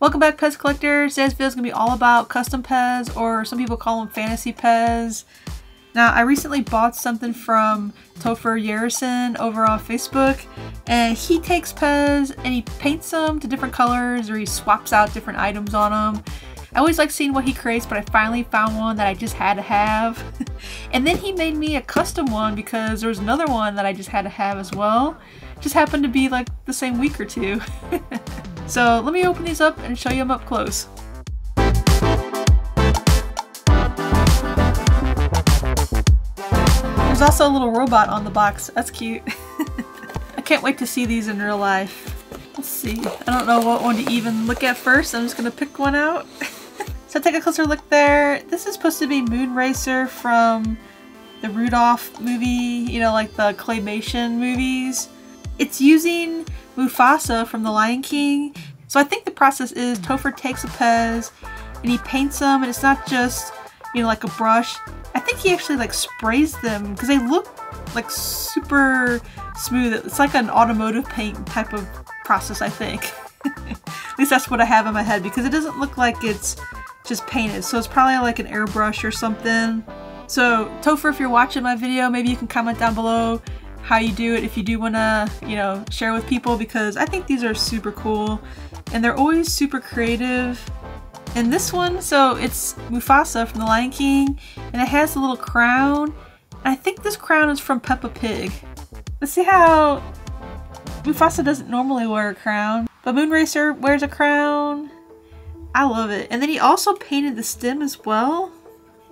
Welcome back, Pez Collectors. Today's video is going to be all about custom Pez, or some people call them fantasy Pez. Now, I recently bought something from Topher Yarrison over on Facebook, and he takes Pez and he paints them to different colors, or he swaps out different items on them. I always like seeing what he creates, but I finally found one that I just had to have. And then he made me a custom one because there was another one that I just had to have as well. Just happened to be like the same week or two. So let me open these up and show you them up close. There's also a little robot on the box. That's cute. I can't wait to see these in real life. Let's see. I don't know what one to even look at first. I'm just gonna pick one out. So take a closer look there. This is supposed to be Moonracer from the Rudolph movie, you know, like the claymation movies. It's using Mufasa from The Lion King. So I think the process is Topher takes a Pez and he paints them, and it's not just, you know, like a brush. I think he actually like sprays them because they look like super smooth. It's like an automotive paint type of process, I think. At least that's what I have in my head, because it doesn't look like it's just painted, so it's probably like an airbrush or something. So Topher, if you're watching my video, maybe you can comment down below how you do it, if you do want to, you know, share with people, because I think these are super cool and they're always super creative. And this one, so it's Mufasa from The Lion King, and it has a little crown, and I think this crown is from Peppa Pig. Let's see how Mufasa doesn't normally wear a crown, but Moonracer wears a crown. I love it. And then he also painted the stem as well,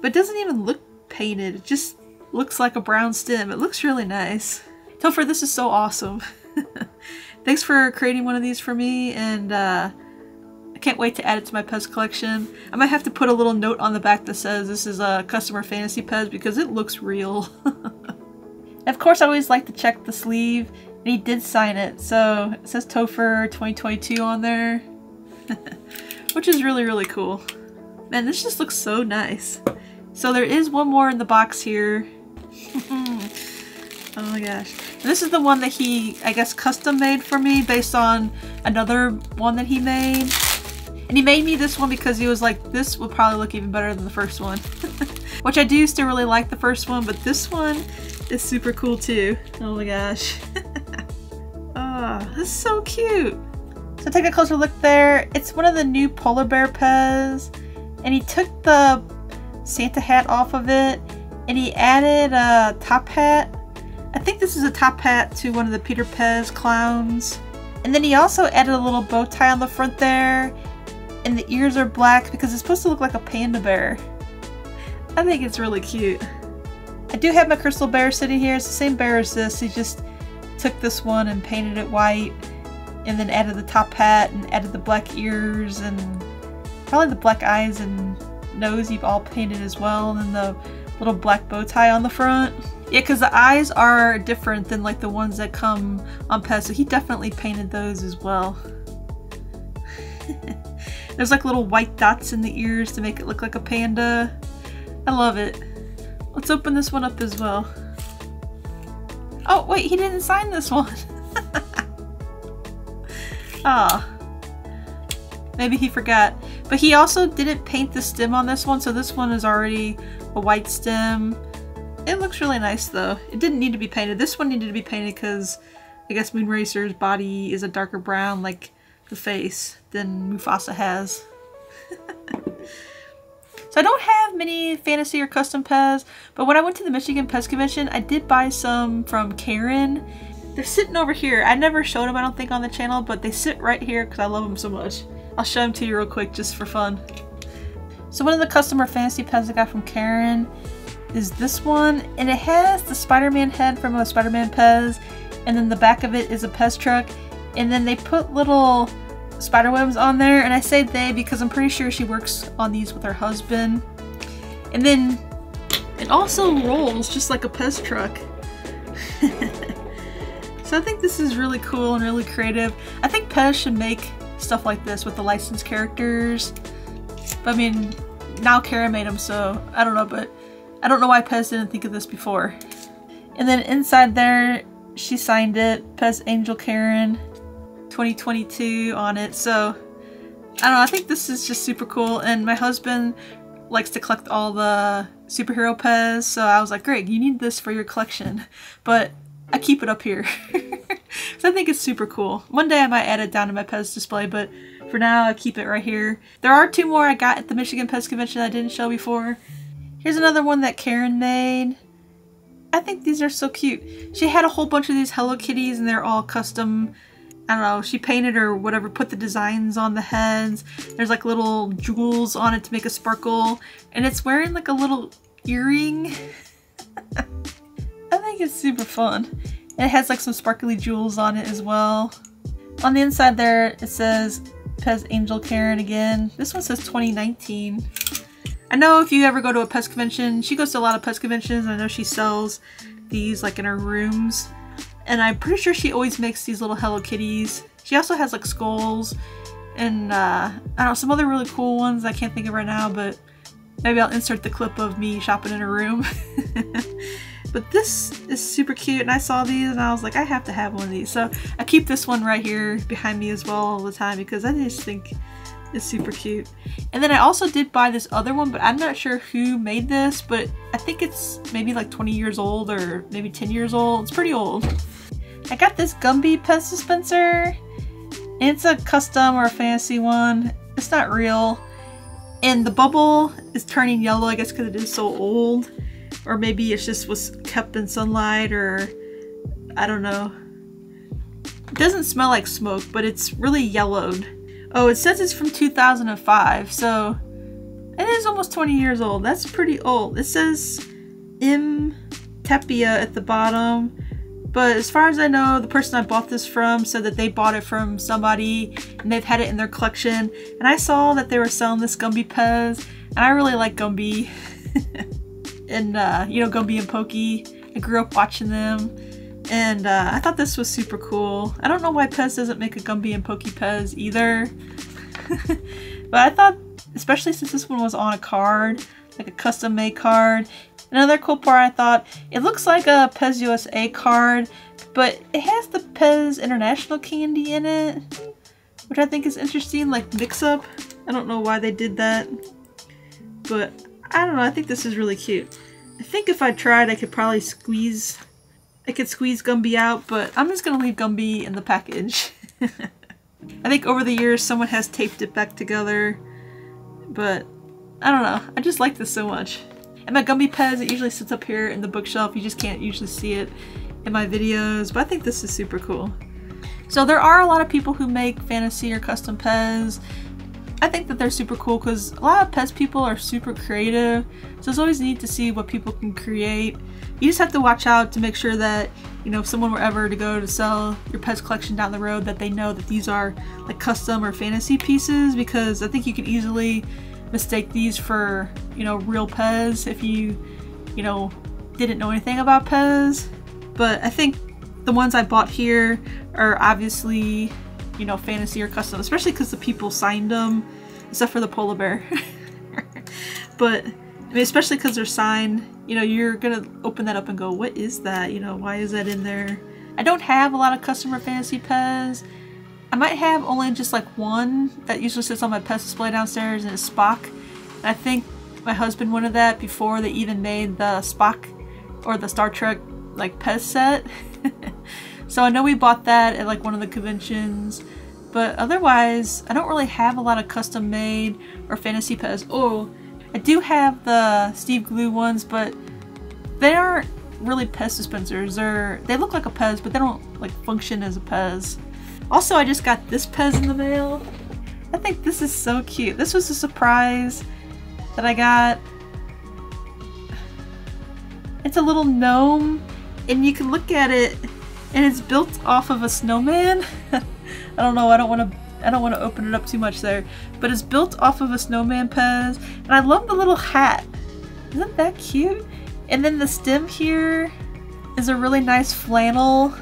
but it doesn't even look painted. It just looks like a brown stem. It looks really nice. Topher, this is so awesome. Thanks for creating one of these for me, and I can't wait to add it to my Pez collection. I might have to put a little note on the back that says this is a customer fantasy Pez, because it looks real. Of course, I always like to check the sleeve, and he did sign it, so it says Topher 2022 on there, which is really, really cool. Man, this just looks so nice. So there is one more in the box here. Oh my gosh. And this is the one that he, I guess, custom made for me based on another one that he made. And he made me this one because he was like, this will probably look even better than the first one. Which I do still really like the first one, but this one is super cool too. Oh my gosh. Oh, this is so cute. So take a closer look there. It's one of the new Polar Bear Pez. And he took the Santa hat off of it, and he added a top hat. I think this is a top hat to one of the Peter Pez clowns. And then he also added a little bow tie on the front there, and the ears are black because it's supposed to look like a panda bear. I think it's really cute. I do have my crystal bear sitting here. It's the same bear as this. He just took this one and painted it white, and then added the top hat and added the black ears and probably the black eyes and nose you've all painted as well, and then the little black bow tie on the front. Yeah, because the eyes are different than like the ones that come on Pez, so he definitely painted those as well. There's like little white dots in the ears to make it look like a panda. I love it. Let's open this one up as well. Oh wait, he didn't sign this one. Ah. Maybe he forgot. But he also didn't paint the stem on this one, so this one is already a white stem. It looks really nice though. It didn't need to be painted. This one needed to be painted because I guess Moonracer's body is a darker brown, like the face, than Mufasa has. So I don't have many fantasy or custom Pez, but when I went to the Michigan PEZ convention, I did buy some from Karen. They're sitting over here. I never showed them, I don't think, on the channel, but they sit right here because I love them so much. I'll show them to you real quick just for fun. So one of the customer fantasy Pez I got from Karen is this one, and it has the Spider-Man head from a Spider-Man Pez, and then the back of it is a Pez truck, and then they put little spider webs on there, and I say they because I'm pretty sure she works on these with her husband. And then it also rolls just like a Pez truck. So I think this is really cool and really creative. I think Pez should make stuff like this with the licensed characters, but I mean, now Karen made them, so I don't know, but I don't know why Pez didn't think of this before. And then inside there, she signed it, Pez Angel Karen 2022 on it, so I don't know, I think this is just super cool, and my husband likes to collect all the superhero Pez, so I was like, great, you need this for your collection, but I keep it up here. So I think it's super cool. One day I might add it down to my Pez display, but for now I keep it right here. There are two more I got at the Michigan PEZ convention I didn't show before. Here's another one that Karen made. I think these are so cute. She had a whole bunch of these Hello Kitties and they're all custom. I don't know, she painted or whatever, put the designs on the heads. There's like little jewels on it to make a sparkle. And it's wearing like a little earring. I think it's super fun. And it has like some sparkly jewels on it as well. On the inside there, it says Pez Angel Karen again. This one says 2019. I know if you ever go to a PEZ convention, she goes to a lot of PEZ conventions. I know she sells these like in her rooms. And I'm pretty sure she always makes these little Hello Kitties. She also has like skulls and I don't know, some other really cool ones I can't think of right now, but maybe I'll insert the clip of me shopping in her room. But this is super cute and I saw these and I was like, I have to have one of these. So I keep this one right here behind me as well all the time because I just think it's super cute. And then I also did buy this other one, but I'm not sure who made this, but I think it's maybe like 20 years old or maybe 10 years old. It's pretty old. I got this Gumby Pez dispenser. It's a custom or a fancy one. It's not real. And the bubble is turning yellow, I guess because it is so old. Or maybe it just was kept in sunlight or I don't know. It doesn't smell like smoke, but it's really yellowed. Oh, it says it's from 2005, so it is almost 20 years old. That's pretty old. It says M. Tapia at the bottom, but as far as I know, the person I bought this from said that they bought it from somebody and they've had it in their collection. And I saw that they were selling this Gumby Pez, and I really like Gumby. And you know, Gumby and Pokey, I grew up watching them. And I thought this was super cool. I don't know why Pez doesn't make a Gumby and Pokey Pez either. But I thought, especially since this one was on a card, like a custom made card. Another cool part I thought, it looks like a Pez USA card, but it has the Pez International candy in it, which I think is interesting, like mix up. I don't know why they did that, but I don't know, I think this is really cute. I think if I tried, I could probably squeeze Gumby out, but I'm just gonna leave Gumby in the package. I think over the years someone has taped it back together, but I don't know. I just like this so much. And my Gumby Pez, it usually sits up here in the bookshelf. You just can't usually see it in my videos, but I think this is super cool. So there are a lot of people who make fantasy or custom Pez. I think that they're super cool because a lot of Pez people are super creative, so it's always neat to see what people can create. You just have to watch out to make sure that, you know, if someone were ever to go to sell your Pez collection down the road, that they know that these are like custom or fantasy pieces, because I think you could easily mistake these for, you know, real Pez if you know, didn't know anything about Pez. But I think the ones I bought here are obviously, you know, fantasy or custom, especially because the people signed them, except for the polar bear. But I mean, especially because they're signed, you know, you're gonna open that up and go, what is that? You know, why is that in there? I don't have a lot of custom or fantasy Pez. I might have only just like one that usually sits on my Pez display downstairs, and it's Spock. And I think my husband wanted that before they even made the Spock or the Star Trek like Pez set. So I know we bought that at like one of the conventions, but otherwise I don't really have a lot of custom made or fantasy Pez. Oh, I do have the Steve Glue ones, but they aren't really Pez dispensers. They look like a Pez, but they don't like function as a Pez. Also, I just got this Pez in the mail. I think this is so cute. This was a surprise that I got. It's a little gnome and you can look at it, and it's built off of a snowman. I don't know, I don't want to open it up too much there, but it's built off of a snowman Pez, and I love the little hat. Isn't that cute? And then the stem here is a really nice flannel.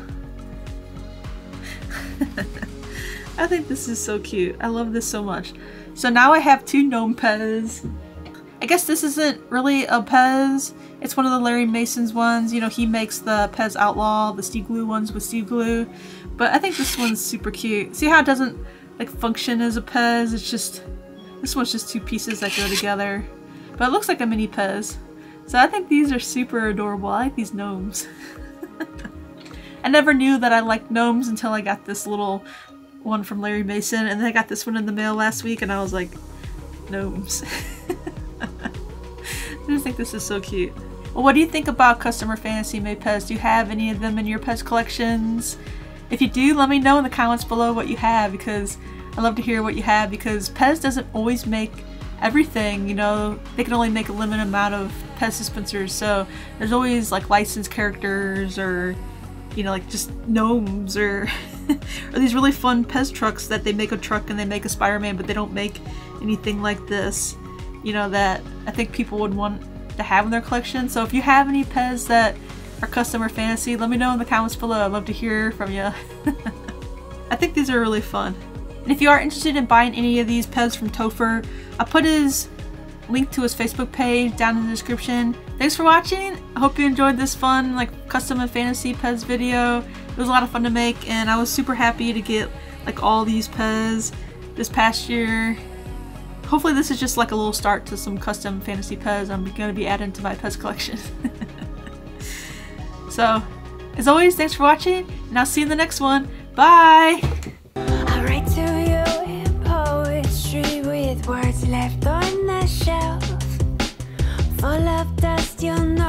I think this is so cute. I love this so much. So now I have two gnome Pez. I guess this isn't really a Pez. It's one of the Larry Mason's ones. You know, he makes the Pez Outlaw, the Steve Glue ones with Steve Glue. But I think this one's super cute. See how it doesn't like function as a Pez. It's just, this one's just two pieces that go together, but it looks like a mini Pez. So I think these are super adorable. I like these gnomes. I never knew that I liked gnomes until I got this little one from Larry Mason, and then I got this one in the mail last week and I was like, gnomes. I just think this is so cute. Well, what do you think about customer fantasy made Pez? Do you have any of them in your Pez collections? If you do, let me know in the comments below what you have, because I love to hear what you have, because Pez doesn't always make everything, you know. They can only make a limited amount of Pez dispensers, so there's always like licensed characters, or you know, like just gnomes, or or these really fun Pez trucks that they make a truck and they make a Spider-Man, but they don't make anything like this, you know, that I think people would want to have in their collection. So if you have any Pez that are customer fantasy, let me know in the comments below. I'd love to hear from you. I think these are really fun. And if you are interested in buying any of these Pez from Topher, I'll put his link to his Facebook page down in the description. Thanks for watching. I hope you enjoyed this fun like custom and fantasy Pez video. It was a lot of fun to make, and I was super happy to get like all these Pez this past year. Hopefully this is just like a little start to some custom fantasy Pez I'm going to be adding to my Pez collection. So, as always, thanks for watching, and I'll see you in the next one. Bye! I write to you in poetry with words left on the shelf, full of dust, you'll know.